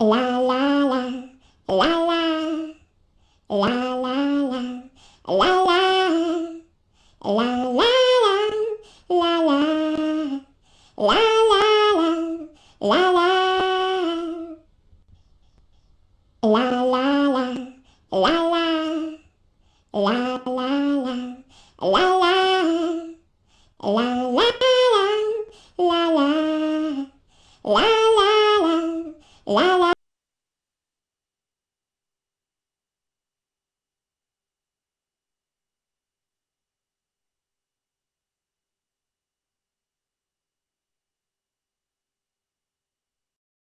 La la la, la la, la la la, la la, la la la, la la, la la la, la la. La la la, la la, la la la, la la, la la la, la la, la.